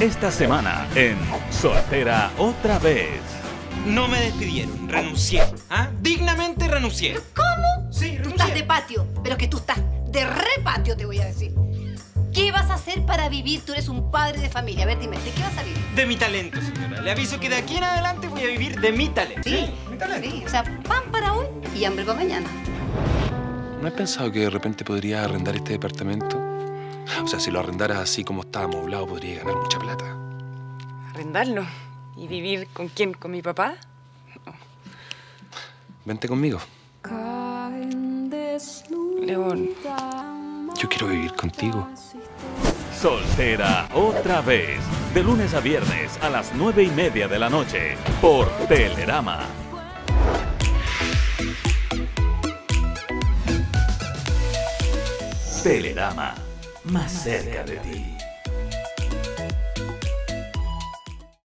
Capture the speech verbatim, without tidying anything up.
esta semana en Soltera Otra Vez. No me despidieron, renuncié. ¿Ah? Dignamente renuncié. ¿Cómo? Sí, renuncié. Tú estás de patio, pero que tú estás de repatio, te voy a decir. ¿Qué vas a hacer para vivir? Tú eres un padre de familia. A ver, dime, ¿de qué vas a vivir? De mi talento, señora. Le aviso que de aquí en adelante voy a vivir de mi talento. Sí, sí, mi talento. Sí, o sea, pan para hoy y hambre para mañana. ¿No has pensado que de repente podrías arrendar este departamento? O sea, si lo arrendaras así como está amoblado, podrías ganar mucha plata. ¿Arrendarlo? ¿Y vivir con quién? ¿Con mi papá? No. Vente conmigo. León, yo quiero vivir contigo. Soltera Otra Vez, de lunes a viernes a las nueve y media de la noche por Telerama. Telerama, más cerca de ti.